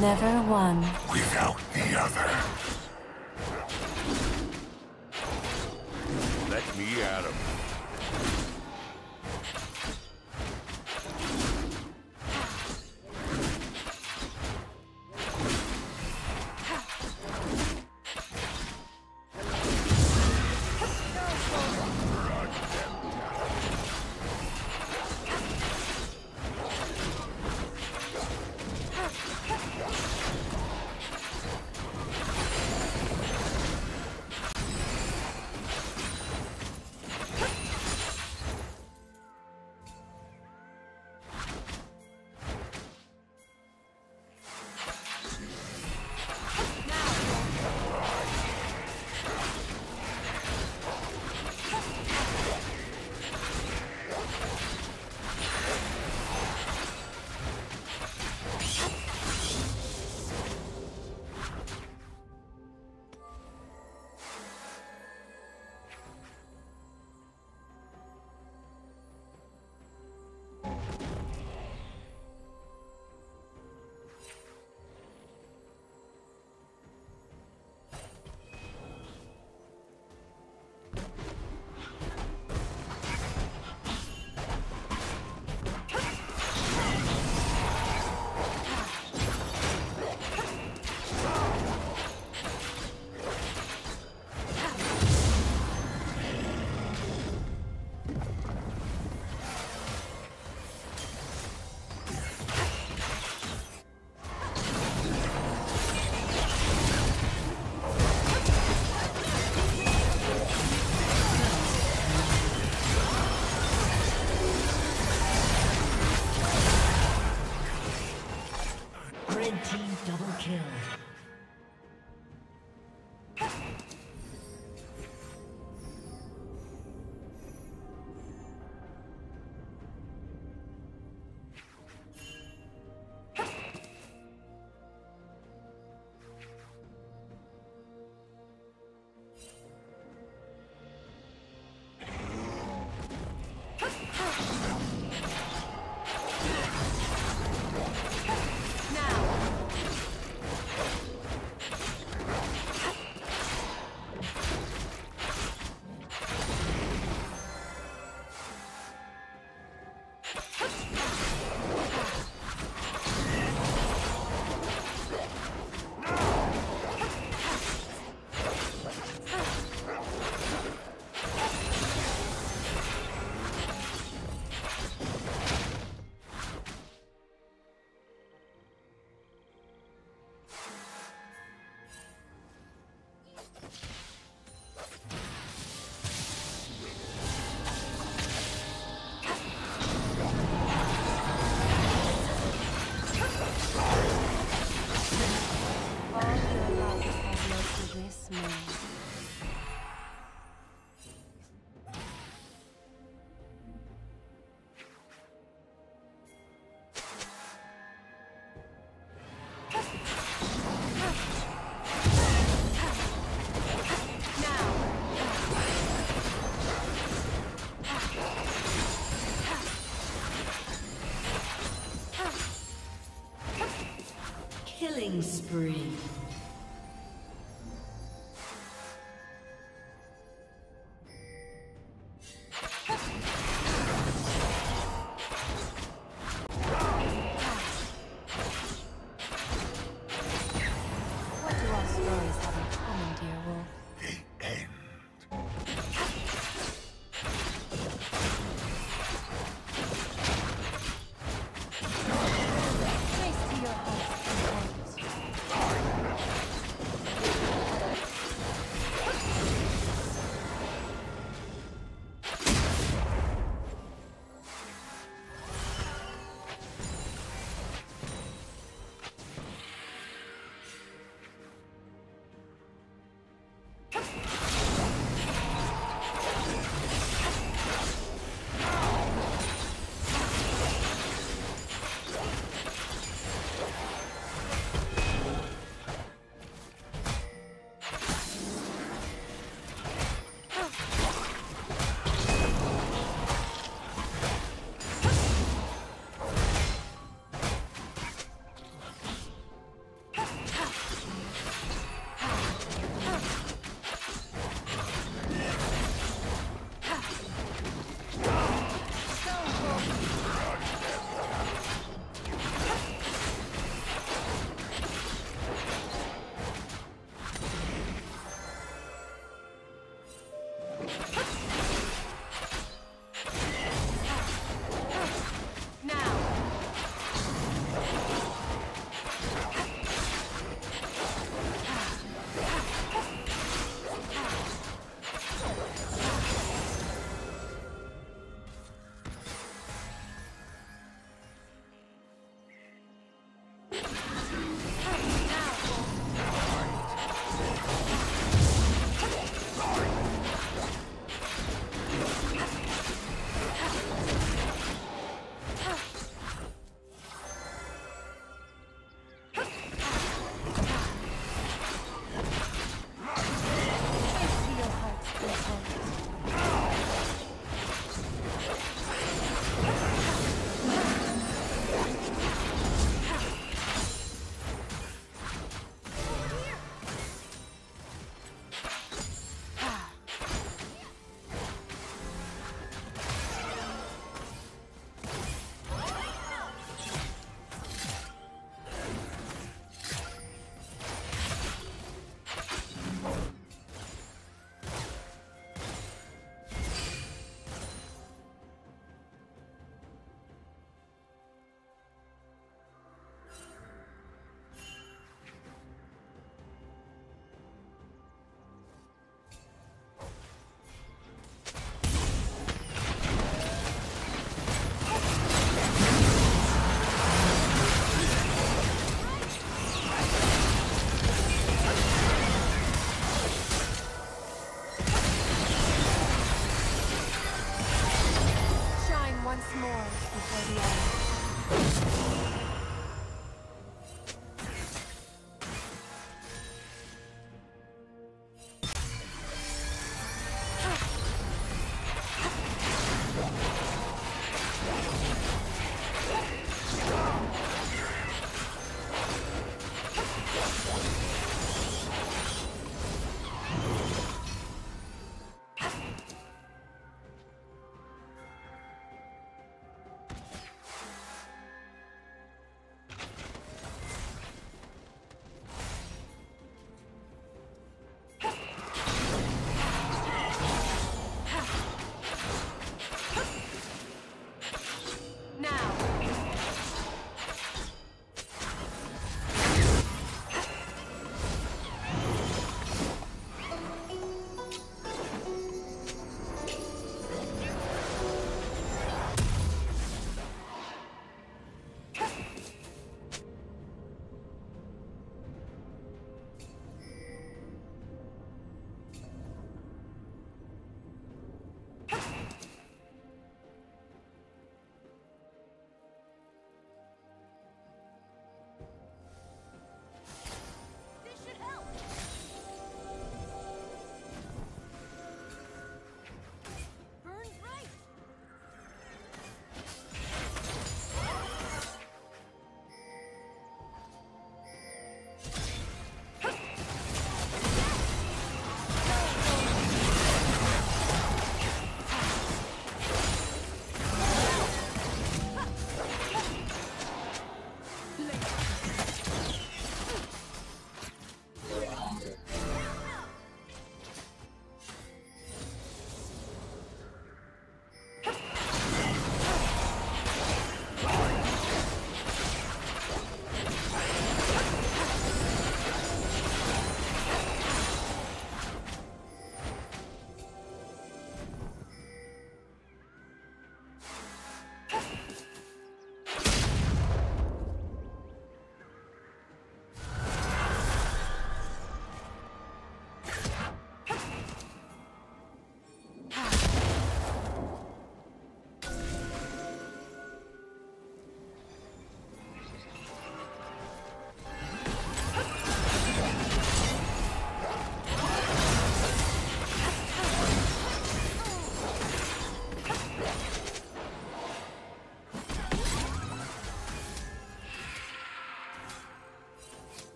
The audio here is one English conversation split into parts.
Never one without the other. Let me at him. Killing spree.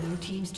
Blue team's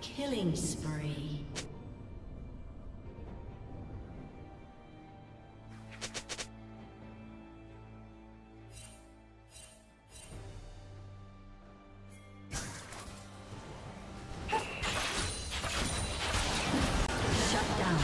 Spree. Shut down.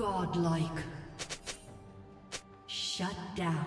Godlike. Shut down.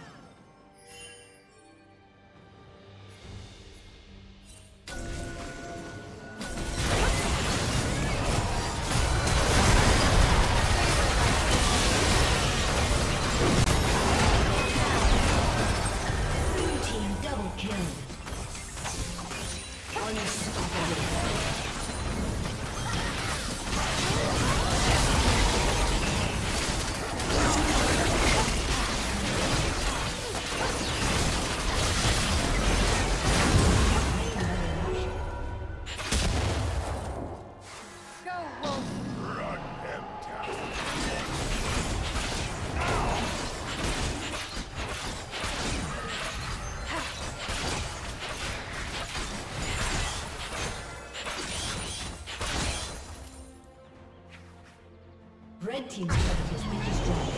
Red Team's turret has been destroyed.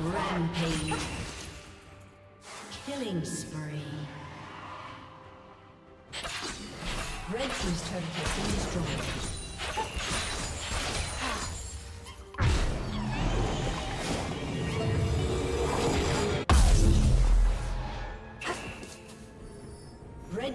Rampage. Killing spree. Red Team's turret has been destroyed.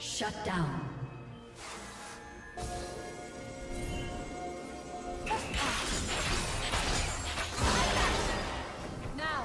Shut down. Now.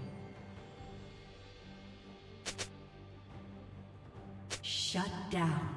Shut down.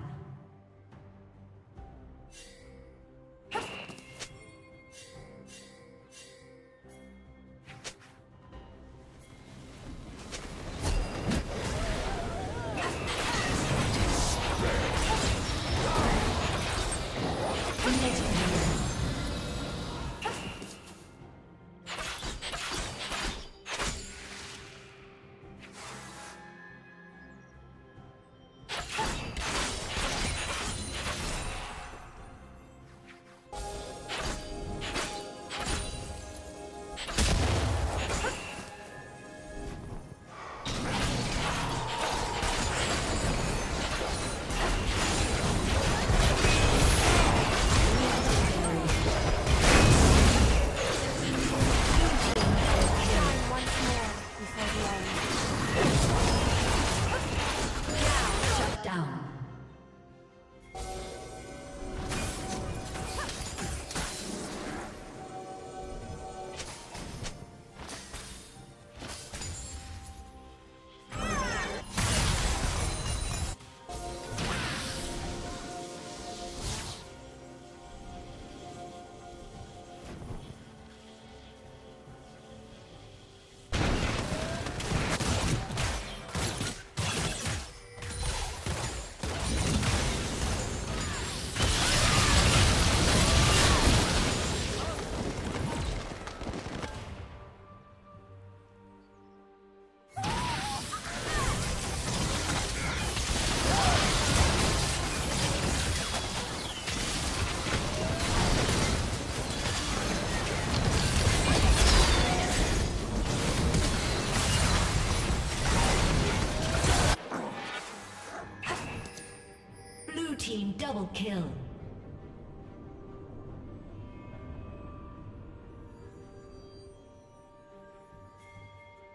Double kill.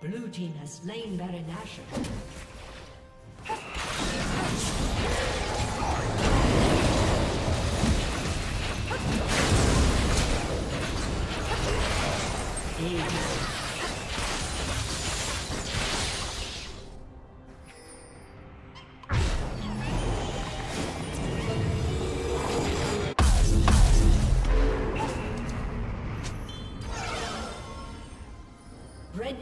Blue team has slain Baron Nashor. Red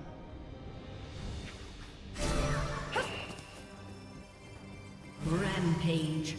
Rampage.